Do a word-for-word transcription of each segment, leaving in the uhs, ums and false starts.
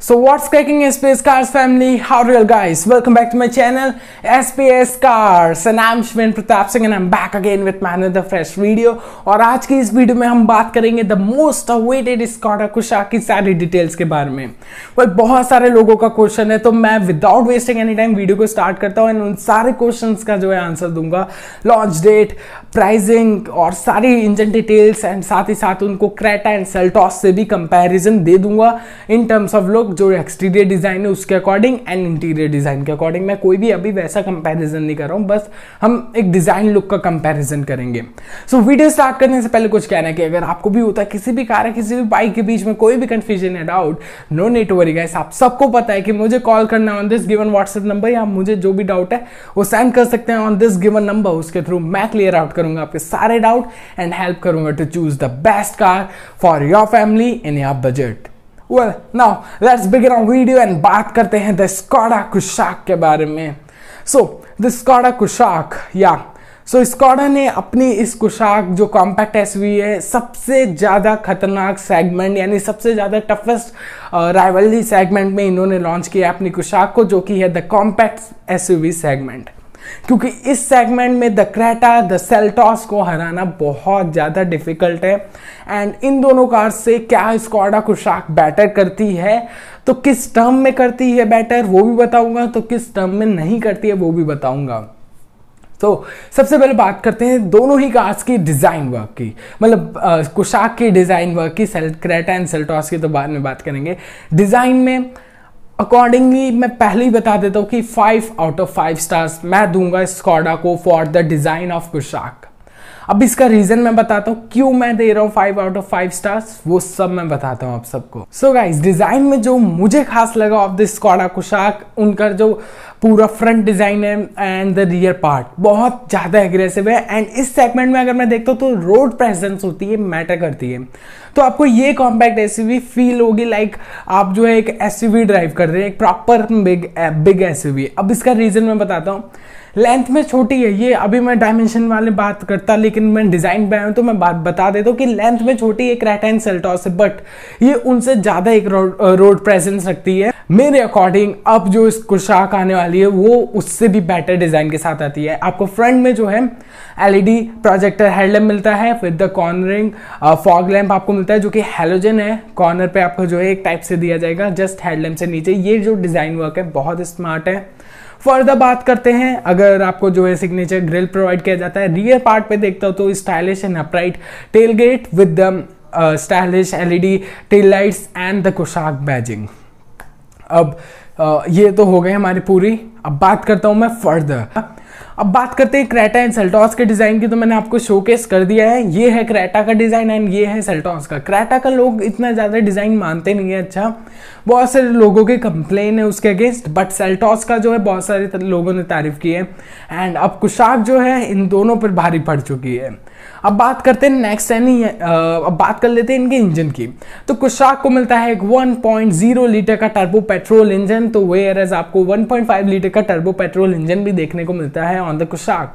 So what's cracking S P S cars family, how are you guys? Welcome back to my channel S P S cars and I'm Shiven Pratap Singh and I'm back again with another fresh video. और आज की इस video में हम बात करेंगे the most awaited Škoda Kushaq की सारी डिटेल्स के बारे में. well, बहुत सारे लोगों का क्वेश्चन है तो मैं without wasting any time video को स्टार्ट करता हूँ और उन सारे क्वेश्चन का जो है आंसर दूंगा, लॉन्च डेट, प्राइसिंग और सारी इंजन डिटेल्स एंड साथ ही साथ उनको क्रेटा एंड सेल्टॉस से भी कंपेरिजन दे दूंगा इन टर्म्स ऑफ लुक, जो एक्सटीरियर डिजाइन है उसके अकॉर्डिंग एंड इंटीरियर डिजाइन के अकॉर्डिंग. मैं कोई भी अभी वैसा कंपैरिजन नहीं कर रहा हूं, बस हम एक डिजाइन लुक का कंपैरिजन करेंगे. सो वीडियो स्टार्ट करने से पहले कुछ कहना है कि अगर आपको भी होता है किसी भी कार किसी भी बाइक के बीच में कोई भी कंफ्यूजन है, doubt, no need to worry guys. आप सबको पता है कि मुझे कॉल करना on this given WhatsApp number या मुझे जो भी डाउट है वो सेंड कर सकते हैं ऑन दिस गिवन नंबर. उसके थ्रू मैं क्लियर आउट करूंगा आपके सारे डाउट एंड हेल्प करूंगा to choose the best car for your family in your budget. Well now let's begin our video and बात करते हैं द Škoda Kushaq के बारे में. सो द Škoda Kushaq या सो Škoda ने अपनी इस Kushaq जो कॉम्पैक्ट एसयूवी है सबसे ज़्यादा खतरनाक सेगमेंट यानी सबसे ज़्यादा टफेस्ट राइवलरी सेगमेंट में इन्होंने लॉन्च किया अपनी Kushaq को, जो कि है द कॉम्पैक्ट एसयूवी सेगमेंट, क्योंकि इस सेगमेंट में द क्रेटा, द सेल्टॉस को हराना बहुत ज़्यादा डिफिकल्ट है. एंड इन दोनों कार्स से क्या Škoda Kushaq बैटर करती है तो किस टर्म में करती है बैटर वो भी बताऊंगा, तो किस टर्म में नहीं करती है वो भी बताऊंगा. तो सबसे पहले बात करते हैं दोनों ही कार्स की डिज़ाइन वर्क की, मतलब Kushaq की डिज़ाइन वर्क की, क्रेटा एंड सेल्टॉस की तो बाद में बात करेंगे. डिज़ाइन में अकॉर्डिंगली मैं पहले ही बता देता हूँ कि five out of five stars मैं दूंगा Škoda को for the design of Kushaq. अब इसका रीज़न मैं बताता हूँ क्यों मैं दे रहा हूँ five out of five stars, वो सब मैं बताता हूँ आप सबको. सो गाइस डिज़ाइन में जो मुझे खास लगा ऑफ द Škoda Kushaq, उनका जो पूरा फ्रंट डिज़ाइन है एंड द रियर पार्ट बहुत ज़्यादा एग्रेसिव है. एंड इस सेगमेंट में अगर मैं देखता हूँ तो रोड प्रेजेंस होती है मैटर करती है, तो आपको ये कॉम्पैक्ट एसयूवी फील होगी लाइक आप जो है एक एसयूवी ड्राइव कर रहे हैं, एक प्रॉपर बिग बिग एसयूवी. अब इसका रीज़न मैं बताता हूँ. लेंथ में छोटी है ये, अभी मैं डायमेंशन वाले बात करता लेकिन मैं डिज़ाइन पे आया हूँ तो मैं बात बता देता हूँ कि लेंथ में छोटी एक क्रेटा एंड सेल्टॉस है, बट ये उनसे ज़्यादा एक रोड रोड प्रेजेंस रखती है मेरे अकॉर्डिंग. अब जो इस Kushaq आने वाली है वो उससे भी बेटर डिज़ाइन के साथ आती है. आपको फ्रंट में जो है एलईडी प्रोजेक्टर हेडलैम्प मिलता है with the cornering fog lamp आपको मिलता है जो कि हैलोजन है, कॉर्नर पे आपको जो है एक टाइप से दिया जाएगा जस्ट हेडलैम्प से नीचे. ये जो डिज़ाइन वर्क है बहुत स्मार्ट है. फर्दर बात करते हैं अगर आपको जो है सिग्नेचर ग्रिल प्रोवाइड किया जाता है. रियर पार्ट पे देखता हो तो stylish and upright tailgate with the stylish LED tail lights and the Kushaq badging. अब uh, ये तो हो गए हमारी पूरी. अब बात करता हूँ मैं फर्दर. अब बात करते हैं क्रेटा एंड सेल्टॉस के डिज़ाइन की, तो मैंने आपको शोकेस कर दिया है. ये है क्रेटा का डिज़ाइन एंड ये है सेल्टॉस का. क्रेटा का लोग इतना ज़्यादा डिज़ाइन मानते नहीं है, अच्छा बहुत सारे लोगों के कंप्लेन है उसके अगेंस्ट, बट सेल्टॉस का जो है बहुत सारे लोगों ने तारीफ़ की है. एंड अब Kushaq जो है इन दोनों पर भारी पड़ चुकी है. अब बात करते हैं नेक्स्ट यानी अब बात कर लेते हैं इनके इंजन की. तो Kushaq को मिलता है एक वन पॉइंट ज़ीरो लीटर का टर्बो पेट्रोल इंजन, तो वेयरएज आपको वन पॉइंट फाइव लीटर का टर्बो पेट्रोल इंजन भी देखने को मिलता है ऑन द Kushaq.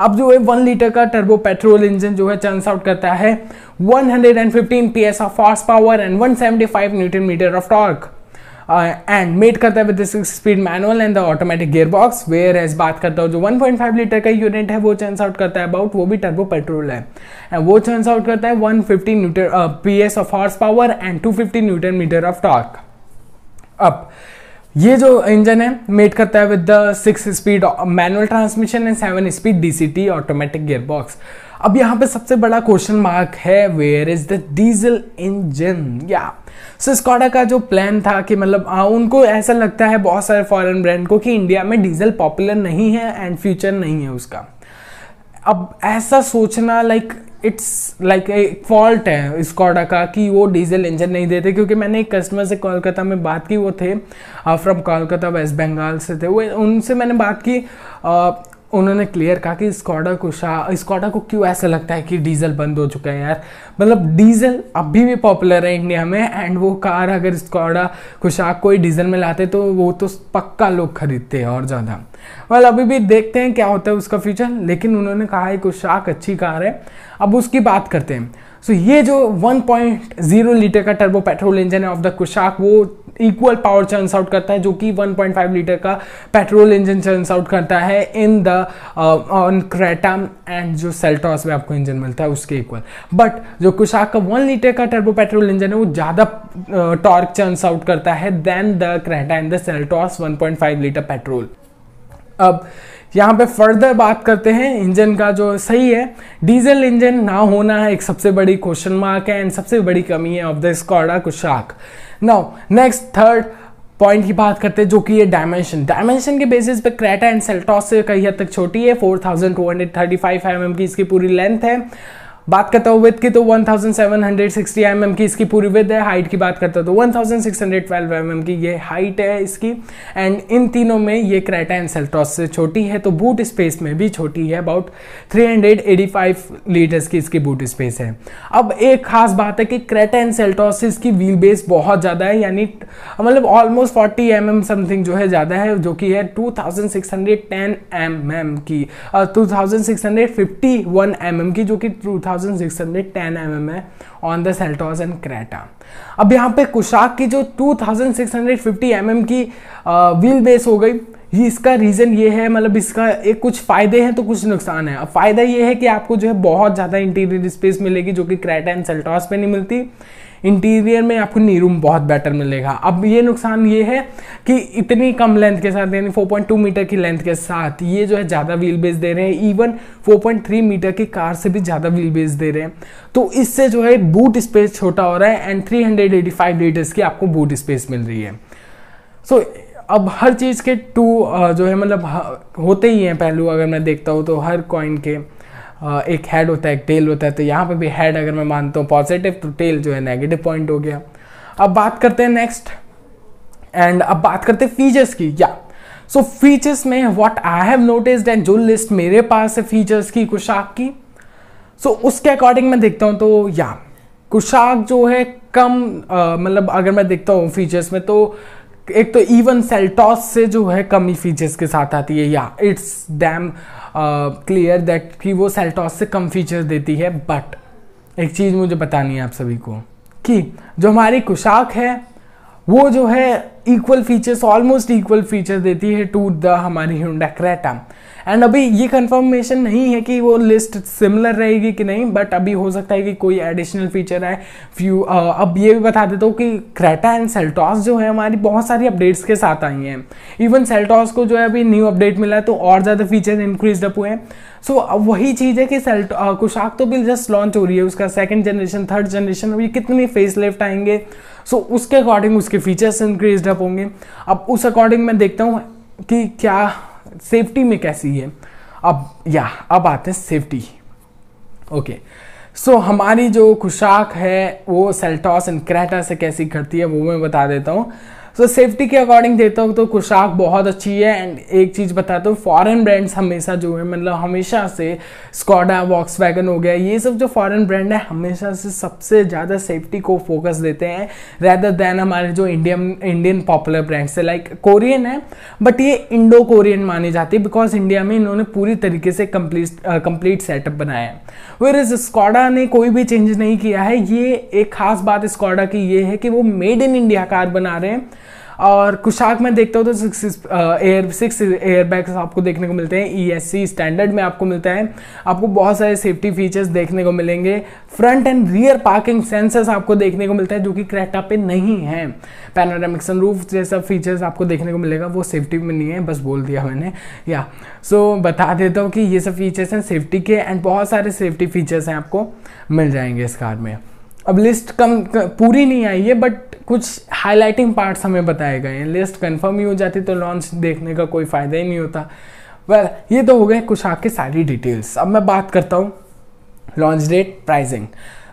अब जो है वन लीटर का टर्बो पेट्रोल इंजन जो है चंस आउट करता है one hundred fifteen PS of horse power and one hundred seventy five newton metre of torque and mate करता है with six speed manual and the automatic gear box. Where as बात करता हूँ जो one point five litre का unit है वो churns out करता है अबाउट, वो भी टर्बो पेट्रोल है एंड वो चंस आउट करता है one hundred fifty newton PS of horse power and two hundred fifty newton metre of torque. अब ये जो इंजन है मेट करता है with the six speed manual transmission and seven speed DCT automatic gear box. अब यहाँ पे सबसे बड़ा क्वेश्चन मार्क है where is the diesel engine. या सो Škoda का जो प्लान था कि मतलब उनको ऐसा लगता है बहुत सारे फॉरेन ब्रांड को कि इंडिया में डीजल पॉपुलर नहीं है एंड फ्यूचर नहीं है उसका. अब ऐसा सोचना लाइक इट्स लाइक एक फॉल्ट है Škoda का कि वो डीजल इंजन नहीं देते, क्योंकि मैंने एक कस्टमर से कोलकाता में बात की, वो थे फ्रॉम कोलकाता वेस्ट बंगाल से थे, वो उनसे मैंने बात की, आ, उन्होंने क्लियर कहा कि Škoda Kushaq Škoda को क्यों ऐसा लगता है कि डीजल बंद हो चुका है यार, मतलब डीजल अभी भी पॉपुलर है इंडिया में एंड वो कार अगर Škoda Kushaq कोई डीजल में लाते तो वो तो पक्का लोग खरीदते हैं और ज़्यादा. वेल अभी भी देखते हैं क्या होता है उसका फ्यूचर, लेकिन उन्होंने कहा है Kushaq अच्छी कार है. अब उसकी बात करते हैं. सो so, ये जो वन पॉइंट ज़ीरो लीटर का टर्बो पेट्रोल इंजन है ऑफ द Kushaq वो इक्वल पावर चर्न्स आउट करता है, जो कि वन पॉइंट फाइव लीटर का पेट्रोल इंजन चर्न्स आउट करता है in the on Creta, and जो सेल्टॉस में आपको इंजन मिलता है उसके इक्वल। बट जो कुशाक का वन लीटर का टर्बो पेट्रोल इंजन है वो ज़्यादा टॉर्क चर्न्स आउट करता है then the Creta and the Seltos one point five litre petrol. अब यहाँ पे फर्दर बात करते हैं इंजन का जो सही है। डीजल इंजन ना होना है एक सबसे बड़ी क्वेश्चन मार्क है एंड सबसे बड़ी कमी है of the Skoda Kushaq. Now next third point की बात करते हैं जो कि ये डायमेंशन डायमेंशन के बेसिस पे क्रेटा एंड सेल्टॉस से कई हद तक छोटी है। Four thousand two hundred thirty five M M की इसकी पूरी लेंथ है। बात करता हूँ विथ की तो one thousand seven hundred sixty M M की इसकी पूरी विथ है। हाइट की बात करता हूँ तो one thousand six hundred twelve M M की ये हाइट है इसकी, एंड इन तीनों में ये क्रेटा एंड सेल्टॉस से छोटी है। तो बूट स्पेस में भी छोटी है, about three hundred eighty five litres की इसकी बूट स्पेस है। अब एक खास बात है कि क्रेटा एंड सेल्टॉस से इसकी व्हील बेस बहुत ज़्यादा है, यानी मतलब almost forty M M something जो है ज़्यादा है, जो कि है two thousand six hundred ten M M की, two thousand six hundred fifty one M M की, जो कि two thousand six hundred ten M M है on the Seltos and Creta. अब यहाँ पे कुशाक की जो two thousand six hundred fifty M M की व्हील बेस हो गई, इसका रीज़न ये है, मतलब इसका एक कुछ फ़ायदे हैं तो कुछ नुकसान है। अब फ़ायदा ये है कि आपको जो है बहुत ज़्यादा इंटीरियर स्पेस मिलेगी जो कि क्रेटा एंड सेल्टॉस पे नहीं मिलती। इंटीरियर में आपको नी रूम बहुत बेटर मिलेगा। अब ये नुकसान ये है कि इतनी कम लेंथ के साथ, यानी फोर पॉइंट टू मीटर की लेंथ के साथ ये जो है ज़्यादा व्हील बेस दे रहे हैं, even four point three metre की कार से भी ज़्यादा व्हील बेस दे रहे हैं। तो इससे जो है बूट स्पेस छोटा हो रहा है and three hundred eighty five litres की आपको बूट स्पेस मिल रही है। सो so, अब हर चीज़ के टू जो है मतलब होते ही हैं पहलू। अगर मैं देखता हूँ तो हर कॉइन के एक हेड होता है, एक टेल होता है। तो यहाँ पे भी हेड अगर मैं मानता हूँ पॉजिटिव तो टेल जो है नेगेटिव पॉइंट हो गया। अब बात करते हैं नेक्स्ट, एंड अब बात करते हैं फीचर्स की। या सो फीचर्स में what I have noticed and जो लिस्ट मेरे पास है फीचर्स की कुशाक की, सो so, उसके अकॉर्डिंग मैं देखता हूँ तो या कुशाक जो है कम मतलब अगर मैं देखता हूँ फीचर्स में तो एक तो इवन सेल्टॉस से जो है कमी फीचर्स के साथ आती है। या इट्स डैम क्लियर दैट कि वो सेल्टॉस से कम फीचर्स देती है। बट एक चीज़ मुझे बतानी है आप सभी को कि जो हमारी कुशाक है वो जो है equal features, almost equal features देती है टू द हमारी Hyundai Creta। एंड अभी ये कंफर्मेशन नहीं है कि वो लिस्ट सिमिलर रहेगी कि नहीं, बट अभी हो सकता है कि कोई एडिशनल फीचर आए फ्यू। अब ये भी बता देता हूँ कि Creta एंड सेल्टॉस जो है हमारी बहुत सारी अपडेट्स के साथ आई हैं। इवन सेल्टॉस को जो है अभी न्यू अपडेट मिला है तो और ज़्यादा फीचर इंक्रीज अप हुए हैं। सो so, वही चीज़ है कि सेल्ट कुशाक तो भी जस्ट लॉन्च हो रही है, उसका सेकेंड जनरेशन थर्ड जनरेशन अभी कितने फेसलिफ्ट आएंगे, सो so, उसके अकॉर्डिंग उसके फीचर्स इंक्रीज अप होंगे। अब उस अकॉर्डिंग मैं देखता हूँ कि क्या सेफ्टी में कैसी है। अब या अब आते हैं सेफ्टी। ओके सो हमारी जो कुशाक है वो सेल्टॉस एंड क्रेटा से कैसी करती है वो मैं बता देता हूँ। सो सेफ्टी के अकॉर्डिंग देखता हूँ तो कुशाक बहुत अच्छी है। एंड एक चीज़ बताता हूँ, फॉरेन ब्रांड्स हमेशा जो है मतलब हमेशा से स्कोडा, वॉक्सवैगन हो गया, ये सब जो फॉरेन ब्रांड है हमेशा से सबसे ज़्यादा सेफ्टी को फोकस देते हैं रैदर दैन हमारे जो इंडियन इंडियन पॉपुलर ब्रांड्स है। लाइक कोरियन है बट ये इंडो कोरियन मानी जाती है बिकॉज इंडिया में इन्होंने पूरी तरीके से कम्प्लीट कम्प्लीट सेटअप बनाया है। वेयर इज स्कोडा ने कोई भी चेंज नहीं किया है। ये एक खास बात स्कोडा की ये है कि वो मेड इन इंडिया कार बना रहे हैं। और कुशाक में देखता हूँ तो सिक्स एयर सिक्स एयरबैग्स आपको देखने को मिलते हैं, ईएससी स्टैंडर्ड में आपको मिलता है। आपको बहुत सारे सेफ्टी फीचर्स देखने को मिलेंगे। Front and rear parking sensors आपको देखने को मिलता है जो कि क्रेटा पे नहीं है। पैनोरामिक सनरूफ जैसा फीचर्स आपको देखने को मिलेगा, वो सेफ्टी में नहीं है, बस बोल दिया मैंने। या सो so, बता देता हूँ कि ये सब फीचर्स हैं सेफ्टी के, एंड बहुत सारे सेफ्टी फीचर्स हैं आपको मिल जाएंगे इस कार में। अब लिस्ट कम पूरी नहीं आई है बट कुछ हाईलाइटिंग पार्ट्स हमें बताए गए हैं। लिस्ट कंफर्म ही हो जाती तो लॉन्च देखने का कोई फ़ायदा ही नहीं होता। वेल well, ये तो हो गए कुशाक के सारी डिटेल्स। अब मैं बात करता हूँ launch date, pricing.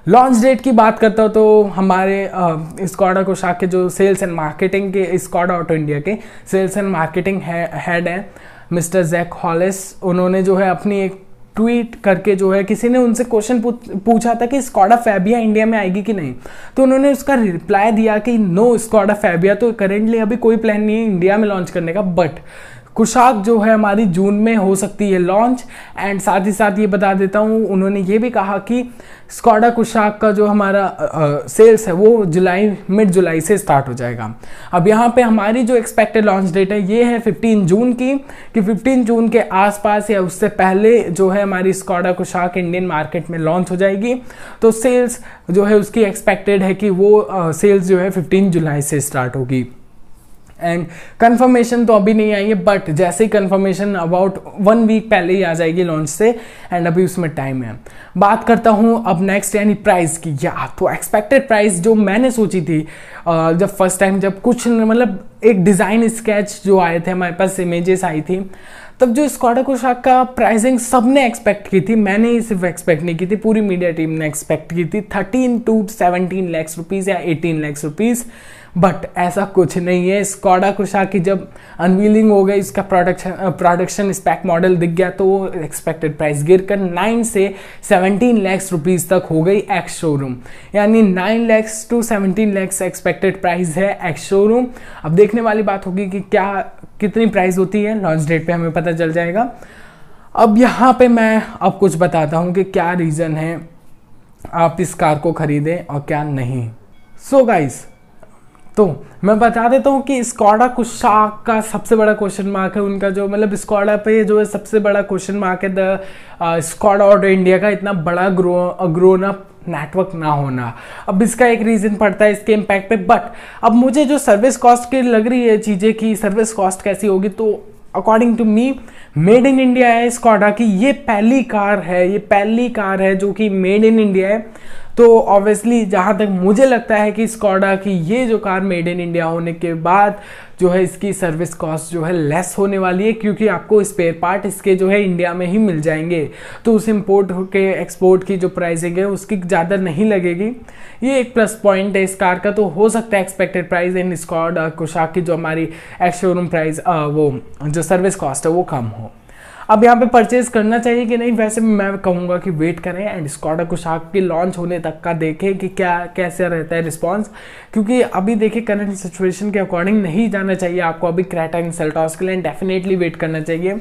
Launch date की बात करता हूँ तो हमारे स्कोडा कुशाक के जो सेल्स एंड मार्केटिंग के, स्कोडा ऑटो इंडिया के सेल्स एंड मार्केटिंग हेड हैं मिस्टर जैक हॉलिस, उन्होंने जो है अपनी एक ट्वीट करके जो है किसी ने उनसे क्वेश्चन पूछा था कि स्कोडा फेबिया इंडिया में आएगी कि नहीं, तो उन्होंने उसका रिप्लाई दिया कि नो, स्कोडा फेबिया तो करेंटली अभी कोई प्लान नहीं है इंडिया में लॉन्च करने का, बट कुशाक जो है हमारी जून में हो सकती है लॉन्च। एंड साथ ही साथ ये बता देता हूँ, उन्होंने ये भी कहा कि स्कोडा कुशाक का जो हमारा आ, सेल्स है वो जुलाई मिड जुलाई से स्टार्ट हो जाएगा। अब यहाँ पे हमारी जो एक्सपेक्टेड लॉन्च डेट है ये है पंद्रह जून की, कि पंद्रह जून के आसपास या उससे पहले जो है हमारी स्कोडा कुशाक इंडियन मार्केट में लॉन्च हो जाएगी। तो सेल्स जो है उसकी एक्सपेक्टेड है कि वो आ, सेल्स जो है पंद्रह जुलाई से स्टार्ट होगी। एंड कंफर्मेशन तो अभी नहीं आई है, बट जैसे ही कंफर्मेशन अबाउट वन वीक पहले ही आ जाएगी लॉन्च से, एंड अभी उसमें टाइम है। बात करता हूँ अब नेक्स्ट यानी प्राइस की। या तो एक्सपेक्टेड प्राइस जो मैंने सोची थी जब फर्स्ट टाइम जब कुछ मतलब एक डिज़ाइन स्केच जो आए थे हमारे पास, इमेजेस आई थी, तब जो स्कोडा कुशाक का प्राइसिंग सबने एक्सपेक्ट की थी, मैंने ही सिर्फ एक्सपेक्ट नहीं की थी, पूरी मीडिया टीम ने एक्सपेक्ट की थी thirteen to seventeen lakhs rupees या एटीन लैक्स रुपीज़। बट ऐसा कुछ नहीं है। स्कोडा कुशाक की जब अनवीलिंग हो गई, उसका प्रोडक्शन प्रोडक्शन स्पैक मॉडल दिख गया, तो वो एक्सपेक्टेड प्राइस गिर कर नाइन से सेवनटीन लैक्स रुपीज़ तक हो गई एक्स शोरूम। यानी nine lakhs to seventeen lakhs expected price है एक्स शोरूम। अब देखने वाली बात होगी कि क्या कितनी प्राइस होती है, लॉन्च डेट पे हमें पता चल जाएगा। अब यहाँ पे मैं अब कुछ बताता हूँ कि क्या रीज़न है आप इस कार को खरीदें और क्या नहीं। सो गाइस, तो मैं बता देता हूँ कि स्कोडा कुशाक का सबसे बड़ा क्वेश्चन मार्क है उनका, जो मतलब स्कोडा पे जो है सबसे बड़ा क्वेश्चन मार्क है द स्कोडा ऑटो इंडिया का इतना बड़ा ग्रो ग्रोन अप नेटवर्क ना होना। अब इसका एक रीज़न पड़ता है इसके इम्पैक्ट पे। बट अब मुझे जो सर्विस कॉस्ट की लग रही है चीज़ें कि सर्विस कॉस्ट कैसी होगी, तो according to me made in India है स्कोडा की। ये पहली कार है, ये पहली कार है जो कि मेड इन इंडिया है। तो ऑब्वियसली जहाँ तक मुझे लगता है कि स्कोडा की ये जो कार मेड इन इंडिया होने के बाद जो है इसकी सर्विस कॉस्ट जो है लेस होने वाली है, क्योंकि आपको स्पेयर पार्ट इसके जो है इंडिया में ही मिल जाएंगे। तो उस इम्पोर्ट के एक्सपोर्ट की जो प्राइसिंग है उसकी ज़्यादा नहीं लगेगी। ये एक प्लस पॉइंट है इस कार का। तो हो सकता है expected price in Skoda Kushaq की जो हमारी एक्स शोरूम प्राइस वो जो सर्विस कॉस्ट है वो कम हो। अब यहाँ पे परचेज करना चाहिए कि नहीं, वैसे मैं कहूँगा कि वेट करें एंड स्कोडा कुशाक के लॉन्च होने तक का देखें कि क्या कैसे रहता है रिस्पांस, क्योंकि अभी देखिए करंट सिचुएशन के अकॉर्डिंग नहीं जाना चाहिए आपको अभी क्रेटा एंड सेल्टॉस के लिए। डेफिनेटली वेट करना चाहिए,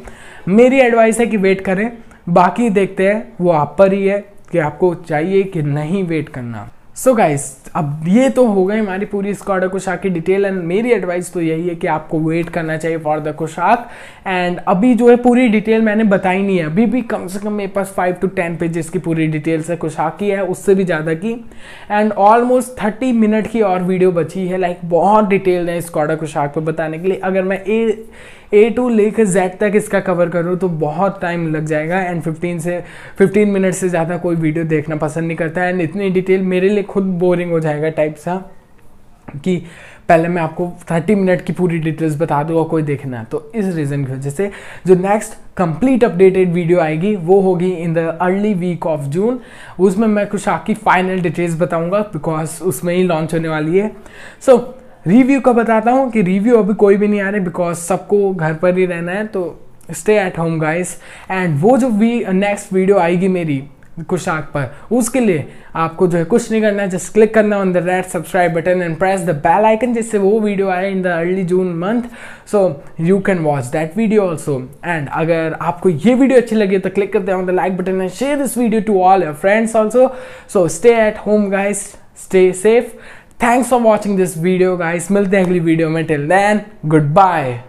मेरी एडवाइस है कि वेट करें। बाकी देखते हैं, वो आप पर ही है कि आपको चाहिए कि नहीं वेट करना। सो so गाइस, अब ये तो हो गई हमारी पूरी स्कोडा कुशाक की डिटेल। एंड मेरी एडवाइस तो यही है कि आपको वेट करना चाहिए फॉर द कुशाक। एंड अभी जो है पूरी डिटेल मैंने बताई नहीं है, अभी भी कम से कम मेरे पास फाइव टू टेन पेजेस की पूरी डिटेल्स है कुशाक की, है उससे भी ज़्यादा की। एंड ऑलमोस्ट थर्टी मिनट की और वीडियो बची है, लाइक बहुत डिटेल है स्कोडा कुशाक पर बताने के लिए। अगर मैं ए ए टू लेकर जेड तक इसका कवर करूँ तो बहुत टाइम लग जाएगा। एंड फिफ्टीन से फिफ्टीन मिनट से ज़्यादा कोई वीडियो देखना पसंद नहीं करता है। एंड इतनी डिटेल मेरे लिए खुद बोरिंग हो जाएगा टाइप सा, कि पहले मैं आपको थर्टी मिनट की पूरी डिटेल्स बता दूँ और कोई देखना। तो इस रीज़न की वजह से जो नेक्स्ट कंप्लीट अपडेटेड वीडियो आएगी वो होगी in the early week of June. उसमें मैं कुशाक की फाइनल डिटेल्स बताऊँगा, बिकॉज उसमें ही लॉन्च होने वाली है। सो so, रिव्यू का बताता हूँ कि रिव्यू अभी कोई भी नहीं आ रहे, बिकॉज सबको घर पर ही रहना है। तो stay at home guys. And वो जो वी नेक्स्ट वीडियो आएगी मेरी कुशाक पर, उसके लिए आपको जो है कुछ नहीं करना है, जस्ट क्लिक करना on the red subscribe button and press the bell icon, जिससे वो वीडियो आए in the early June month. So you can watch that video also. And अगर आपको ये वीडियो अच्छी लगी तो क्लिक करते हैं on the like button and share this video to all your friends also. So stay at home guys, stay safe. Thanks for watching this video guys, मिलते हैं अगली वीडियो में। Till then, good bye.